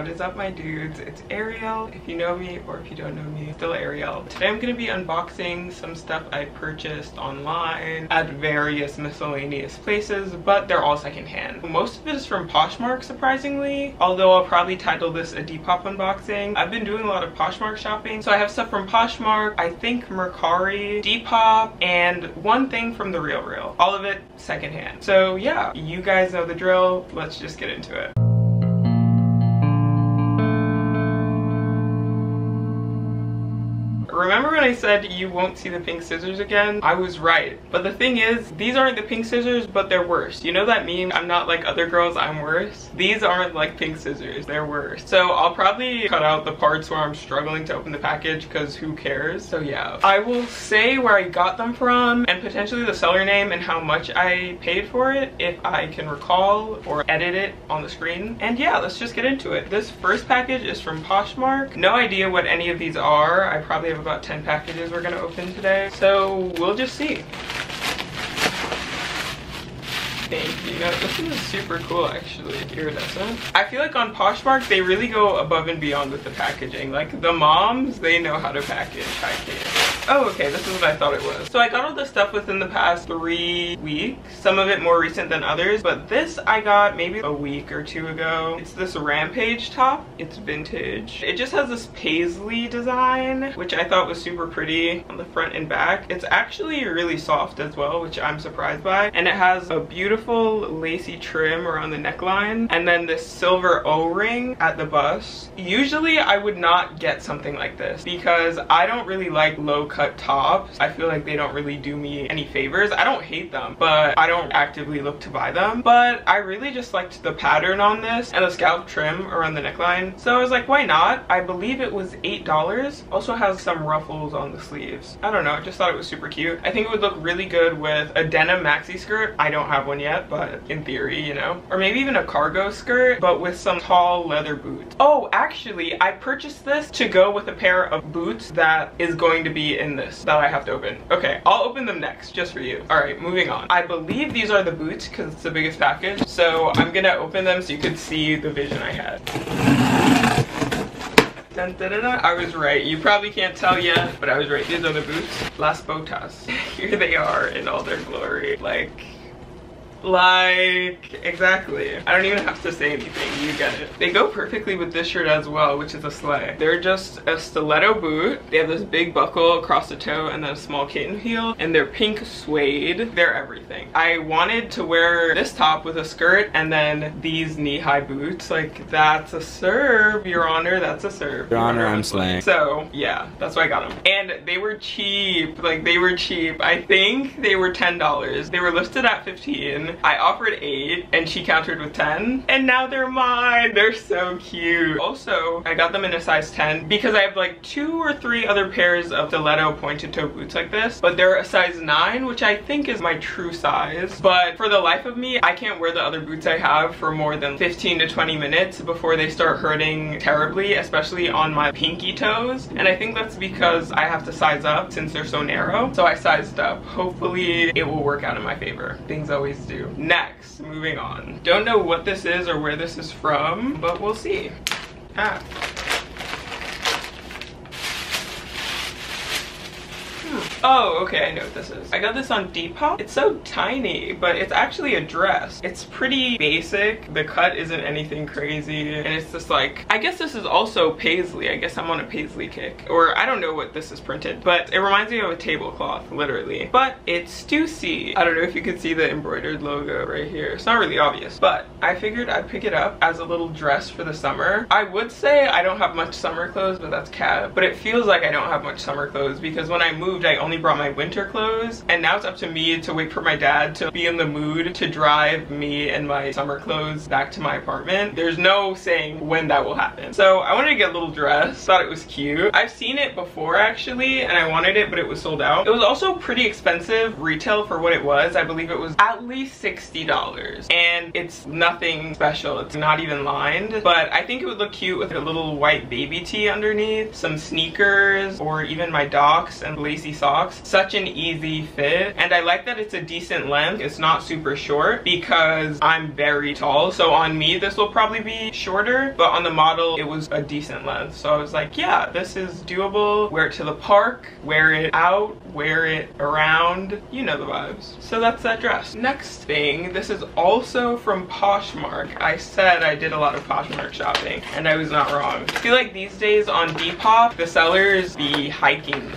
What is up, my dudes? It's Ariel, if you know me, or if you don't know me, still Ariel. Today I'm gonna be unboxing some stuff I purchased online at various miscellaneous places, but they're all secondhand. Most of it is from Poshmark, surprisingly, although I'll probably title this a Depop unboxing. I've been doing a lot of Poshmark shopping, so I have stuff from Poshmark, I think Mercari, Depop, and one thing from The RealReal. All of it secondhand. So yeah, you guys know the drill. Let's just get into it. Remember when I said you won't see the pink scissors again? I was right. But the thing is, these aren't the pink scissors, but they're worse. You know that meme, I'm not like other girls, I'm worse? These aren't like pink scissors, they're worse. So I'll probably cut out the parts where I'm struggling to open the package because who cares? So yeah. I will say where I got them from and potentially the seller name and how much I paid for it if I can recall or edit it on the screen. And yeah, let's just get into it. This first package is from Poshmark. No idea what any of these are. I probably have about 10 packages we're gonna open today, so we'll just see. Thank you. Now, this is super cool, actually. Iridescent. I feel like on Poshmark, they really go above and beyond with the packaging. Like, the moms, they know how to package. Hi, Kate. Oh, okay, this is what I thought it was. So I got all this stuff within the past 3 weeks. Some of it more recent than others, but this I got maybe a week or two ago. It's this Rampage top. It's vintage. It just has this paisley design, which I thought was super pretty on the front and back. It's actually really soft as well, which I'm surprised by. And it has a beautiful lacy trim around the neckline and then this silver o-ring at the bust. Usually I would not get something like this because I don't really like low-cut tops. I feel like they don't really do me any favors. I don't hate them, but I don't actively look to buy them. But I really just liked the pattern on this and the scallop trim around the neckline, so I was like, why not? I believe it was $8. Also has some ruffles on the sleeves. I don't know, I just thought it was super cute. I think it would look really good with a denim maxi skirt. I don't have one yet, but in theory, you know, or maybe even a cargo skirt but with some tall leather boots. Oh, actually, I purchased this to go with a pair of boots that is going to be in this that I have to open. Okay, I'll open them next just for you. All right, moving on. I believe these are the boots because it's the biggest package, so I'm gonna open them so you could see the vision I had. Dun, dun, dun, dun. I was right. You probably can't tell yet, but I was right. These are the boots. Las Botas. Here they are in all their glory. Like exactly. I don't even have to say anything, you get it. They go perfectly with this shirt as well, which is a sleigh. They're just a stiletto boot. They have this big buckle across the toe and then a small kitten heel, and they're pink suede. They're everything. I wanted to wear this top with a skirt and then these knee-high boots. Like, that's a serve, your honor. That's a serve, your honor. I'm slaying. So yeah, that's why I got them, and they were cheap. Like, they were cheap. I think they were $10. They were listed at $15. I offered $8 and she countered with $10, and now they're mine. They're so cute. Also, I got them in a size 10 because I have like 2 or 3 other pairs of stiletto pointed toe boots like this, but they're a size 9, which I think is my true size. But for the life of me, I can't wear the other boots I have for more than 15 to 20 minutes before they start hurting terribly, especially on my pinky toes. And I think that's because I have to size up since they're so narrow. So I sized up. Hopefully it will work out in my favor. Things always do. Next, moving on. Don't know what this is or where this is from, but we'll see. Ah. Oh, okay, I know what this is. I got this on Depop. It's so tiny, but it's actually a dress. It's pretty basic. The cut isn't anything crazy, and it's just like, I guess this is also paisley. I guess I'm on a paisley kick, or I don't know what this is printed, but it reminds me of a tablecloth, literally. But it's Stussy. I don't know if you could see the embroidered logo right here. It's not really obvious, but I figured I'd pick it up as a little dress for the summer. I would say I don't have much summer clothes, but that's cat. But it feels like I don't have much summer clothes because when I moved, I only brought my winter clothes, and now it's up to me to wait for my dad to be in the mood to drive me and my summer clothes back to my apartment. There's no saying when that will happen. So I wanted to get a little dress, thought it was cute. I've seen it before actually, and I wanted it, but it was sold out. It was also pretty expensive retail for what it was. I believe it was at least $60, and it's nothing special. It's not even lined, but I think it would look cute with a little white baby tee underneath, some sneakers, or even my Docs and lacy socks. box. Such an easy fit, and I like that it's a decent length. It's not super short because I'm very tall, so on me this will probably be shorter, but on the model it was a decent length. So I was like, yeah, this is doable. Wear it to the park, wear it out, wear it around, you know the vibes. So that's that dress. Next thing, this is also from Poshmark. I said I did a lot of Poshmark shopping and I was not wrong. I feel like these days on Depop the sellers be hiking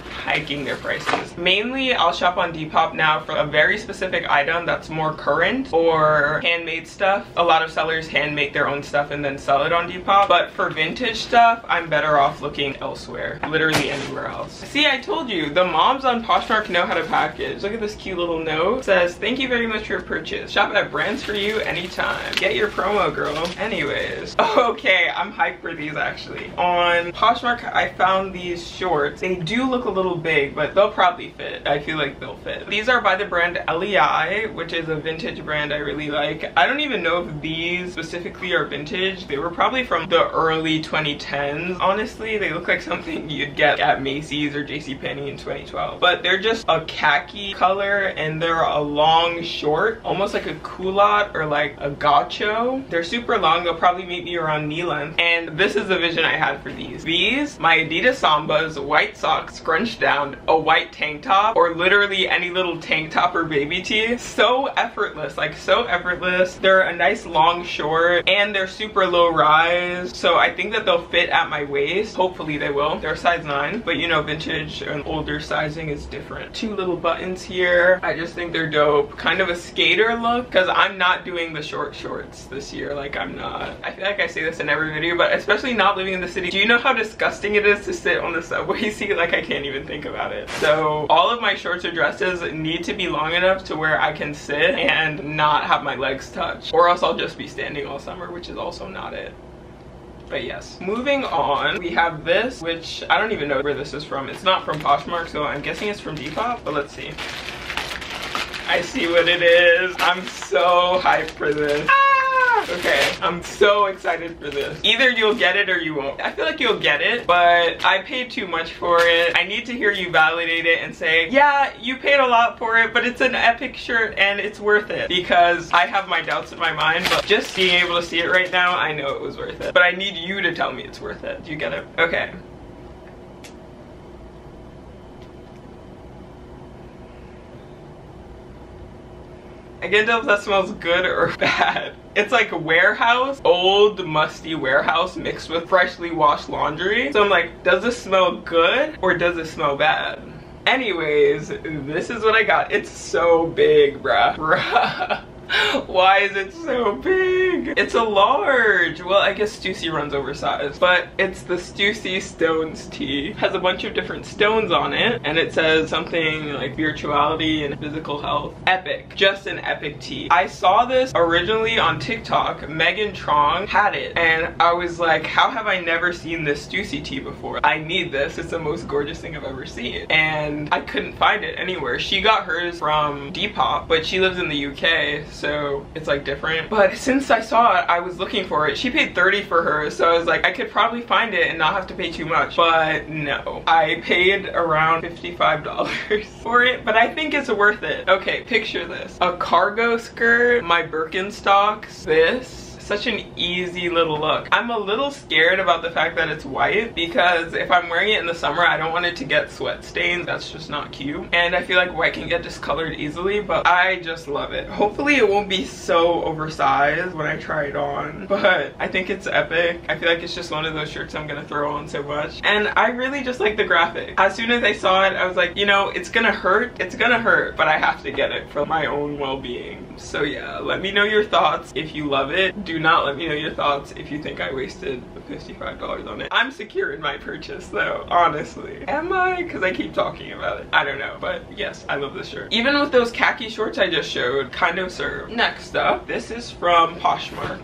their prices. Mainly I'll shop on Depop now for a very specific item that's more current or handmade stuff. A lot of sellers hand make their own stuff and then sell it on Depop, but for vintage stuff I'm better off looking elsewhere, literally anywhere else. See, I told you, the moms on Poshmark know how to package. Look at this cute little note. It says, "Thank you very much for your purchase. Shop at brands for you anytime. Get your promo, girl." Anyways, okay, I'm hyped for these actually. On Poshmark I found these shorts. They do look a little big, but they'll probably fit. I feel like they'll fit. These are by the brand LEI, which is a vintage brand I really like. I don't even know if these specifically are vintage. They were probably from the early 2010s. Honestly, they look like something you'd get at Macy's or JCPenney in 2012. But they're just a khaki color and they're a long short, almost like a culotte or like a gaucho. They're super long. They'll probably meet me around knee length. And this is the vision I had for these. These, my Adidas Sambas, white socks scrunched down, a white tank top, or literally any little tank top or baby tee. So effortless, like so effortless. They're a nice long short and they're super low rise. So I think that they'll fit at my waist. Hopefully they will. They're size 9, but you know, vintage and older sizing is different. Two little buttons here. I just think they're dope. Kind of a skater look, because I'm not doing the short shorts this year. Like, I'm not. I feel like I say this in every video, but especially not living in the city. Do you know how disgusting it is to sit on the subway seat? Like, I can't even think about it. So all of my shorts or dresses need to be long enough to where I can sit and not have my legs touch, or else I'll just be standing all summer, which is also not it. But yes, moving on, we have this, which I don't even know where this is from. It's not from Poshmark, so I'm guessing it's from Depop, but let's see. I see what it is. I'm so hyped for this. Okay, I'm so excited for this. Either you'll get it or you won't. I feel like you'll get it, but I paid too much for it. I need to hear you validate it and say, yeah, you paid a lot for it, but it's an epic shirt and it's worth it, because I have my doubts in my mind, but just being able to see it right now, I know it was worth it. But I need you to tell me it's worth it. Do you get it? Okay. I can't tell if that smells good or bad. It's like a warehouse, old musty warehouse mixed with freshly washed laundry. So I'm like, does this smell good or does it smell bad? Anyways, this is what I got. It's so big, bruh. Bruh. Why is it so big? It's a large. Well, I guess Stussy runs oversized, but it's the Stussy Stones tee. It has a bunch of different stones on it, and it says something like spirituality and physical health. Epic. Just an epic tee. I saw this originally on TikTok. Megan Trong had it, and I was like, how have I never seen this Stussy tee before? I need this. It's the most gorgeous thing I've ever seen, and I couldn't find it anywhere. She got hers from Depop, but she lives in the UK, so it's like different. But since I saw it, I was looking for it. She paid $30 for hers, so I was like, I could probably find it and not have to pay too much. But no, I paid around $55 for it, but I think it's worth it. Okay, picture this. A cargo skirt, my Birkenstocks, this. Such an easy little look. I'm a little scared about the fact that it's white, because if I'm wearing it in the summer, I don't want it to get sweat stains. That's just not cute. And I feel like white can get discolored easily, but I just love it. Hopefully it won't be so oversized when I try it on, but I think it's epic. I feel like it's just one of those shirts I'm gonna throw on so much. And I really just like the graphic. As soon as I saw it, I was like, you know, it's gonna hurt, but I have to get it for my own well-being. So yeah, let me know your thoughts if you love it. Do not let me know your thoughts if you think I wasted $55 on it. I'm secure in my purchase though, honestly. Am I? Because I keep talking about it. I don't know, but yes, I love this shirt. Even with those khaki shorts I just showed, kind of serve. Next up, this is from Poshmark.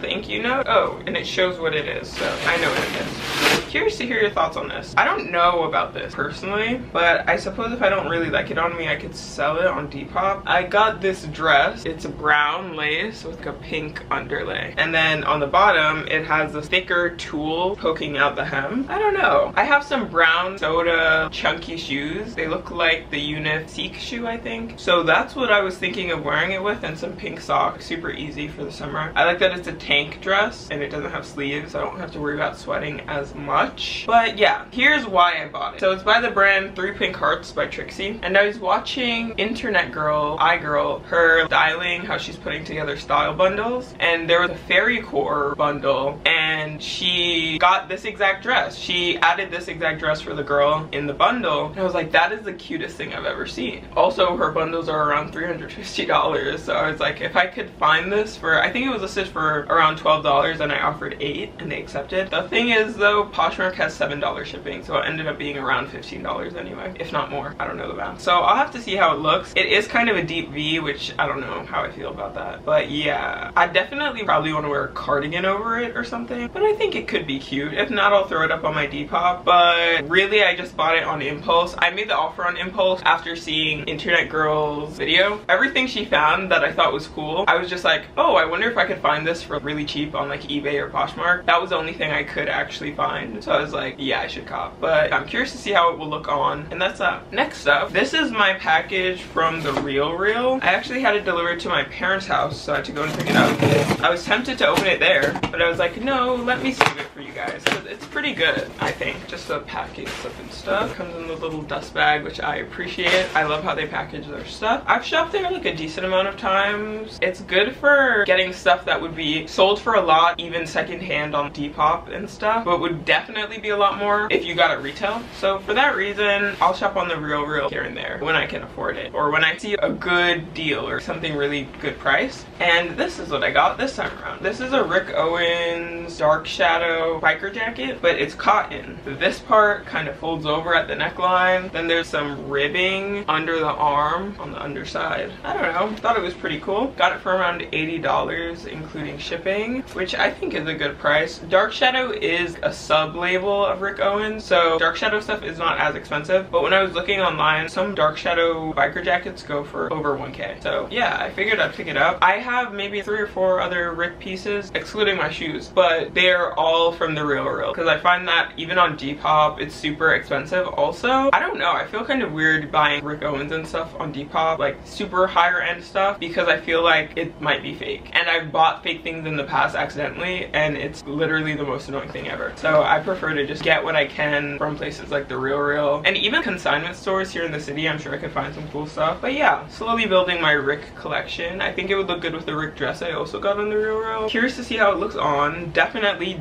think you know. Oh, and it shows what it is, so I know what it is. Curious to hear your thoughts on this. I don't know about this personally, but I suppose if I don't really like it on me, I could sell it on Depop. I got this dress. It's a brown lace with a pink underlay. And then on the bottom, it has a thicker tulle poking out the hem. I don't know. I have some brown soda chunky shoes. They look like the Unif Sikh shoe, I think. So that's what I was thinking of wearing it with, and some pink socks. Super easy for the summer. I like that it's a tank dress and it doesn't have sleeves. I don't have to worry about sweating as much. But yeah, here's why I bought it. So it's by the brand 3 Pink Hearts by Trixie. And I was watching Internet Girl, iGirl, her styling, how she's putting together style bundles. And there was a fairy core bundle and she got this exact dress. She added this exact dress for the girl in the bundle. And I was like, that is the cutest thing I've ever seen. Also, her bundles are around $350. So I was like, if I could find this for, I think it was listed for around $12 and I offered $8 and they accepted. The thing is though, Poshmark has $7 shipping. So it ended up being around $15 anyway, if not more. I don't know the math. So I'll have to see how it looks. It is kind of a deep V, which I don't know how I feel about that. But yeah, I definitely probably want to wear a cardigan over it or something. But I think it could be cute. If not, I'll throw it up on my Depop. But really, I just bought it on impulse. I made the offer on impulse after seeing Internet Girl's video. Everything she found that I thought was cool, I was just like, oh, I wonder if I could find this for really cheap on like eBay or Poshmark. That was the only thing I could actually find. So I was like, yeah, I should cop. But I'm curious to see how it will look on. And that's that. Next up, this is my package from The RealReal. I actually had it delivered to my parents' house, so I had to go and pick it up. I was tempted to open it there, but I was like, no, let me save it for you guys. It's pretty good, I think. Just a package, something stuff. Comes in the little dust bag, which I appreciate. I love how they package their stuff. I've shopped there like a decent amount of times. It's good for getting stuff that would be sold for a lot, even secondhand on Depop and stuff, but would definitely be a lot more if you got it retail. So for that reason, I'll shop on The RealReal here and there when I can afford it, or when I see a good deal or something really good price. And this is what I got this time around. This is a Rick Owens Dark Shadow biker jacket, but it's cotton. This part kind of folds over at the neckline. Then there's some ribbing under the arm on the underside. I don't know, thought it was pretty cool. Got it for around $80, including shipping, which I think is a good price. Dark Shadow is a sub-label of Rick Owens, so Dark Shadow stuff is not as expensive, but when I was looking online, some Dark Shadow biker jackets go for over $1K. So yeah, I figured I'd pick it up. I have maybe 3 or 4 other Rick pieces, excluding my shoes, but they're all from The RealReal, because I find that even on Depop, it's super expensive also. I don't know, I feel kind of weird buying Rick Owens and stuff on Depop, like super higher end stuff, because I feel like it might be fake. And I've bought fake things in the past accidentally, and it's literally the most annoying thing ever. So I prefer to just get what I can from places like The RealReal, and even consignment stores here in the city. I'm sure I could find some cool stuff. But yeah, slowly building my Rick collection. I think it would look good with the Rick dress I also got on The RealReal. Curious to see how it looks on. Definitely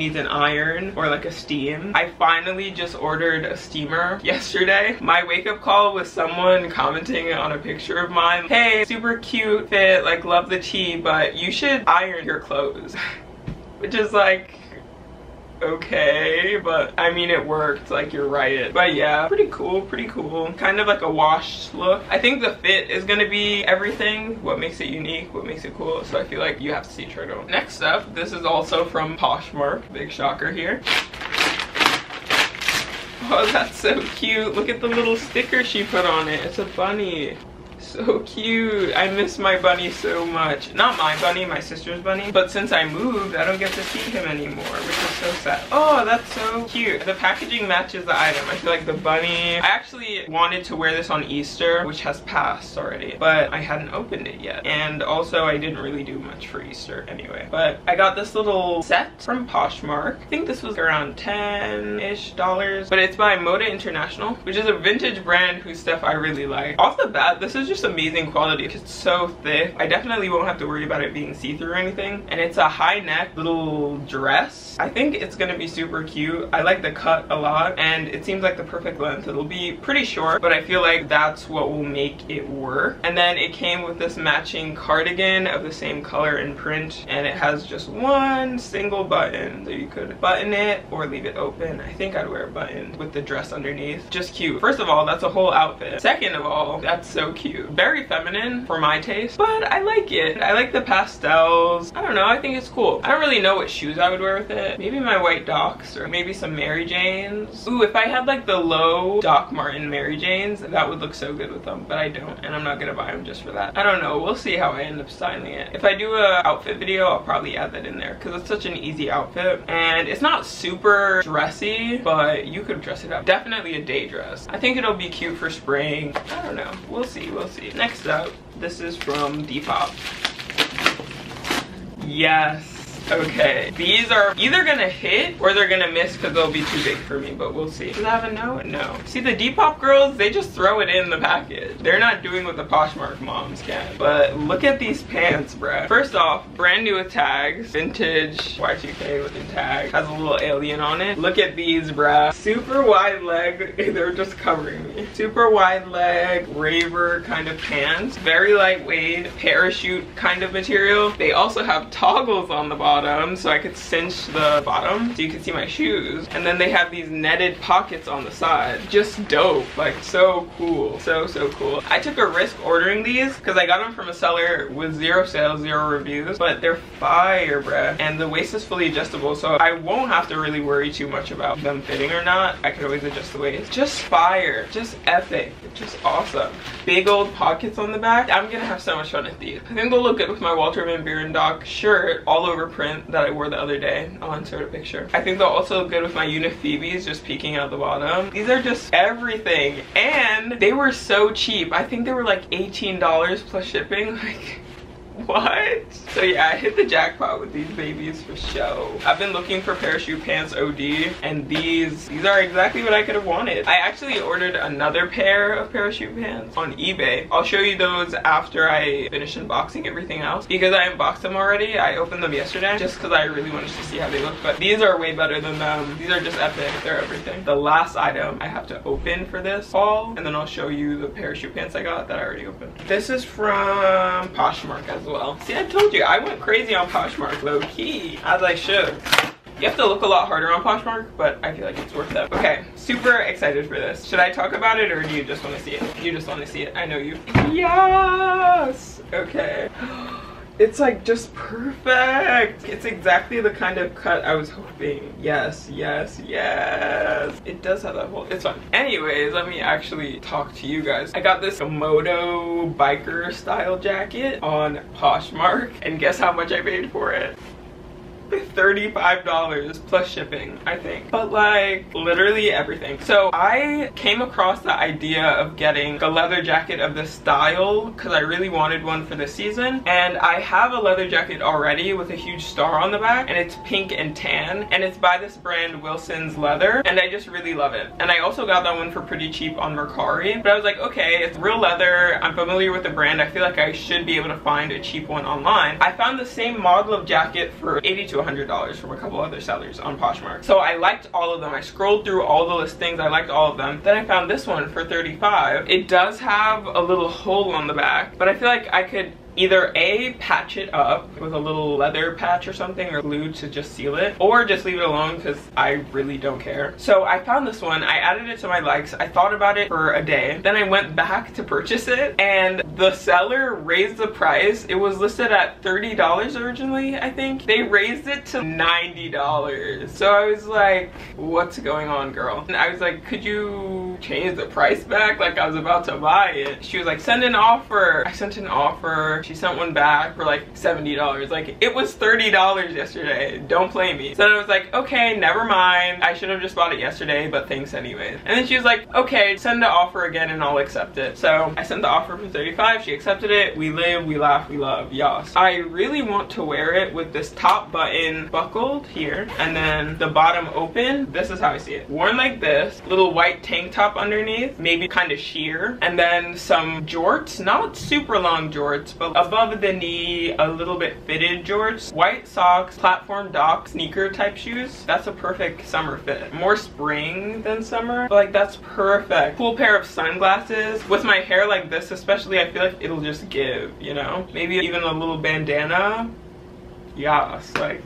needs an iron or like a steam. I finally just ordered a steamer yesterday. My wake-up call was someone commenting on a picture of mine. Hey, super cute fit, like love the tee, but you should iron your clothes. Which is like, okay, but I mean it worked, like you're right. But yeah, pretty cool, kind of like a washed look. I think the fit is gonna be everything, what makes it unique, what makes it cool, so I feel like you have to see Turtle. Next up, this is also from Poshmark, big shocker here. Oh, that's so cute, look at the little sticker she put on it, it's a bunny. So cute. I miss my bunny so much. Not my bunny, my sister's bunny. But since I moved, I don't get to see him anymore, which is so sad. Oh, that's so cute. The packaging matches the item. I feel like the bunny... I actually wanted to wear this on Easter, which has passed already, but I hadn't opened it yet. And also, I didn't really do much for Easter anyway. But I got this little set from Poshmark. I think this was around $10-ish, but it's by Moda International, which is a vintage brand whose stuff I really like. Off the bat, this is just amazing quality. It's so thick. I definitely won't have to worry about it being see-through or anything. And it's a high neck little dress. I think it's gonna be super cute. I like the cut a lot, and it seems like the perfect length. It'll be pretty short, but I feel like that's what will make it work. And then it came with this matching cardigan of the same color and print, and it has just one single button. So you could button it or leave it open. I think I'd wear a button with the dress underneath. Just cute. First of all, that's a whole outfit. Second of all, that's so cute. cute. Very feminine for my taste, but I like it. I like the pastels. I don't know, I think it's cool. I don't really know what shoes I would wear with it. Maybe my white Docs or maybe some Mary Janes. Ooh, if I had like the low Doc Martin Mary Janes, that would look so good with them, but I don't, and I'm not gonna buy them just for that. I don't know, we'll see how I end up styling it. If I do a outfit video, I'll probably add that in there because it's such an easy outfit and it's not super dressy, but you could dress it up. Definitely a day dress. I think it'll be cute for spring. I don't know, we'll see, we'll see. Next up, this is from Depop. Yes. Okay, these are either gonna hit or they're gonna miss because they'll be too big for me, but we'll see. Does that have a no? No. See, the Depop girls, they just throw it in the package. They're not doing what the Poshmark moms can. But look at these pants, bruh. First off, brand new with tags. Vintage Y2K with the tag. Has a little alien on it. Look at these, bruh. Super wide leg. They're just covering me. Super wide leg, raver kind of pants. Very lightweight, parachute kind of material. They also have toggles on the bottom. So I could cinch the bottom so you could see my shoes, and then they have these netted pockets on the side. Just dope, like so cool, so cool. I took a risk ordering these because I got them from a seller with 0 sales, 0 reviews, but they're fire, bruh. And the waist is fully adjustable, so I won't have to really worry too much about them fitting or not. I could always adjust the waist. Just fire, just epic, just awesome. Big old pockets on the back. I'm gonna have so much fun with these. I think they'll look good with my Walter Van Bierendock shirt all over print that I wore the other day. I'll insert a picture. I think they'll also look good with my Unif Phoebes just peeking out the bottom. These are just everything, and they were so cheap. I think they were like $18 plus shipping. Like, what? So yeah, I hit the jackpot with these babies for show. I've been looking for parachute pants OD, and these are exactly what I could have wanted. I actually ordered another pair of parachute pants on eBay. I'll show you those after I finish unboxing everything else because I unboxed them already. I opened them yesterday just because I really wanted to see how they look, but these are way better than them. These are just epic. They're everything. The last item I have to open for this haul, and then I'll show you the parachute pants I got that I already opened. This is from Poshmark as well. See, I told you, I went crazy on Poshmark, low-key, as I should. You have to look a lot harder on Poshmark, but I feel like it's worth it. Okay, super excited for this. Should I talk about it or do you just want to see it? You just want to see it. I know you. Yes! Okay. It's like just perfect. It's exactly the kind of cut I was hoping. Yes, yes, yes. It does have that hole. It's fine. Anyways, let me actually talk to you guys. I got this Moda biker style jacket on Poshmark, and guess how much I paid for it? $35 plus shipping, I think. But like literally everything. So I came across the idea of getting a leather jacket of this style because I really wanted one for this season, and I have a leather jacket already with a huge star on the back, and it's pink and tan, and it's by this brand Wilson's Leather, and I just really love it. And I also got that one for pretty cheap on Mercari, but I was like, okay, it's real leather, I'm familiar with the brand, I feel like I should be able to find a cheap one online. I found the same model of jacket for $80 to $100 from a couple other sellers on Poshmark. So I liked all of them. I scrolled through all the listings. I liked all of them. Then I found this one for $35. It does have a little hole on the back, but I feel like I could either A, patch it up with a little leather patch or something, or glue to just seal it, or just leave it alone because I really don't care. So I found this one, I added it to my likes, I thought about it for a day, then I went back to purchase it, and the seller raised the price. It was listed at $30 originally, I think. They raised it to $90. So I was like, what's going on, girl? And I was like, could you change the price back? Like, I was about to buy it. She was like, send an offer. I sent an offer. She sent one back for like $70. Like, it was $30 yesterday. Don't play me. So then I was like, okay, never mind. I should have just bought it yesterday, but thanks anyways. And then she was like, okay, send the offer again and I'll accept it. So I sent the offer for $35. She accepted it. We live, we laugh, we love. Yas. I really want to wear it with this top button buckled here and then the bottom open. This is how I see it. Worn like this, little white tank top underneath, maybe kind of sheer, and then some jorts, not super long jorts, but above the knee, a little bit fitted jorts, white socks, platform dock sneaker type shoes. That's a perfect summer fit. More spring than summer, but like that's perfect. Cool pair of sunglasses. With my hair like this especially, I feel like it'll just give, you know? Maybe even a little bandana. Yes, like,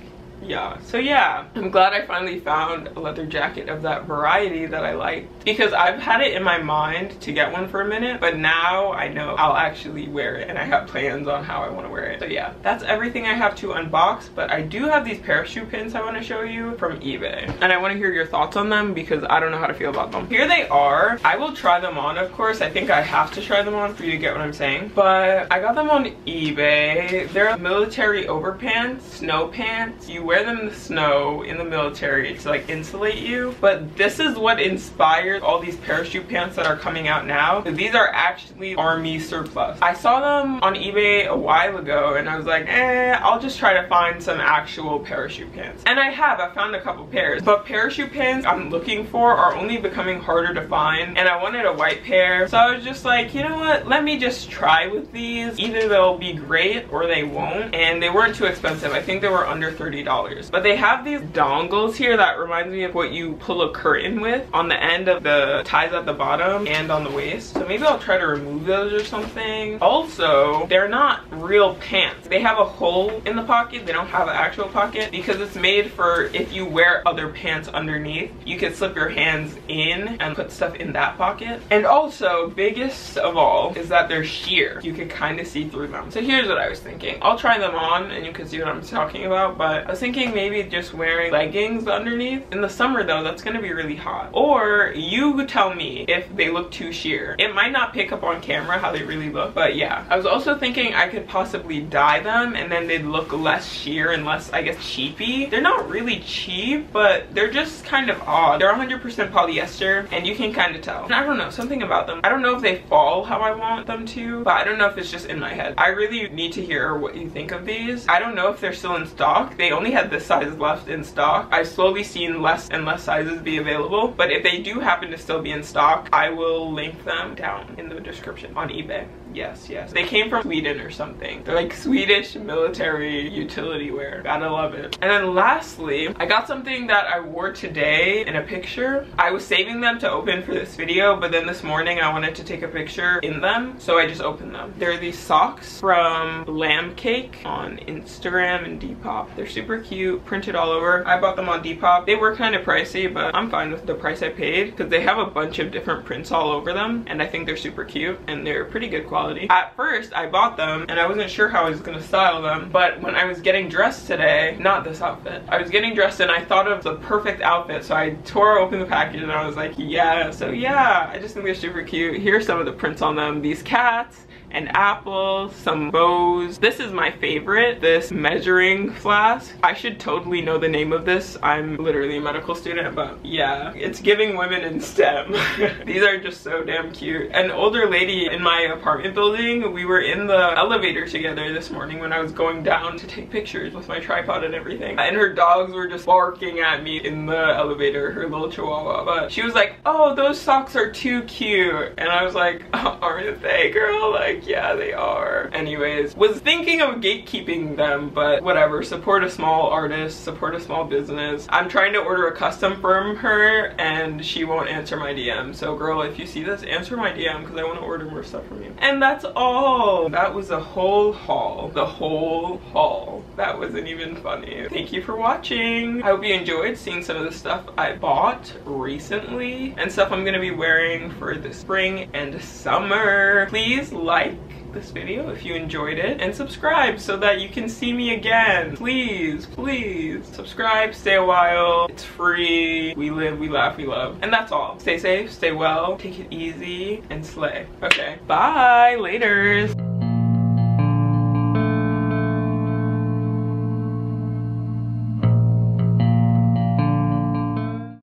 Yeah, so yeah, I'm glad I finally found a leather jacket of that variety that I liked, because I've had it in my mind to get one for a minute, but now I know I'll actually wear it and I have plans on how I want to wear it. So yeah, that's everything I have to unbox, but I do have these parachute pins I want to show you from eBay, and I want to hear your thoughts on them because I don't know how to feel about them. Here they are. I will try them on, of course. I think I have to try them on for you to get what I'm saying, but I got them on eBay. They're military overpants, snow pants. You wear them in the snow in the military to like insulate you, but this is what inspired all these parachute pants that are coming out now. These are actually army surplus. I saw them on eBay a while ago and I was like, I'll just try to find some actual parachute pants, and I found a couple pairs, but parachute pants I'm looking for are only becoming harder to find, and I wanted a white pair, so I was just like, you know what, let me just try with these. Either they'll be great or they won't, and they weren't too expensive. I think they were under $30, but they have these dongles here that reminds me of what you pull a curtain with on the end of the ties at the bottom and on the waist, so maybe I'll try to remove those or something. Also, they're not real pants. They have a hole in the pocket. They don't have an actual pocket because it's made for if you wear other pants underneath, you can slip your hands in and put stuff in that pocket. And also, biggest of all is that they're sheer. You can kind of see through them. So here's what I was thinking. I'll try them on and you can see what I'm talking about, but I was thinking maybe just wearing leggings underneath. In the summer though, that's gonna be really hot. Or you tell me if they look too sheer. It might not pick up on camera how they really look, but yeah. I was also thinking I could possibly dye them and then they'd look less sheer and less, I guess, cheapy. They're not really cheap, but they're just kind of odd. They're 100% polyester and you can kind of tell. And I don't know, something about them. I don't know if they fall how I want them to, but I don't know if it's just in my head. I really need to hear what you think of these. I don't know if they're still in stock. They only had this size left in stock. I've slowly seen less and less sizes be available, but if they do happen to still be in stock, I will link them down in the description on eBay. Yes, yes. They came from Sweden or something. They're like Swedish military utility wear. Gotta love it. And then lastly, I got something that I wore today in a picture. I was saving them to open for this video, but then this morning I wanted to take a picture in them, so I just opened them. They're these socks from Lamb Cake on Instagram and Depop. They're super cute, printed all over. I bought them on Depop. They were kind of pricey, but I'm fine with the price I paid because they have a bunch of different prints all over them, and I think they're super cute and they're pretty good quality. At first, I bought them and I wasn't sure how I was gonna style them, but when I was getting dressed today, not this outfit, I was getting dressed and I thought of the perfect outfit, so I tore open the package and I was like, yeah. So yeah, I just think they're super cute. Here's some of the prints on them. These cats, an apple, some bows. This is my favorite, this measuring flask. I should totally know the name of this. I'm literally a medical student, but yeah, it's giving women in STEM. These are just so damn cute. An older lady in my apartment building, we were in the elevator together this morning when I was going down to take pictures with my tripod and everything, and her dogs were just barking at me in the elevator, her little chihuahua, but she was like, oh, those socks are too cute, and I was like, oh, aren't they, girl? Like, yeah, they are. Anyways, was thinking of gatekeeping them, but whatever. Support a small artist, support a small business. I'm trying to order a custom from her and she won't answer my DM. So girl, if you see this, answer my DM because I want to order more stuff from you. And that's all. That was a whole haul. The whole haul. That wasn't even funny. Thank you for watching. I hope you enjoyed seeing some of the stuff I bought recently and stuff I'm gonna be wearing for the spring and summer. Please like this video if you enjoyed it and subscribe so that you can see me again. Please, please subscribe, stay a while. It's free. We live, we laugh, we love. And that's all. Stay safe, stay well, take it easy, and slay. Okay, bye, laters.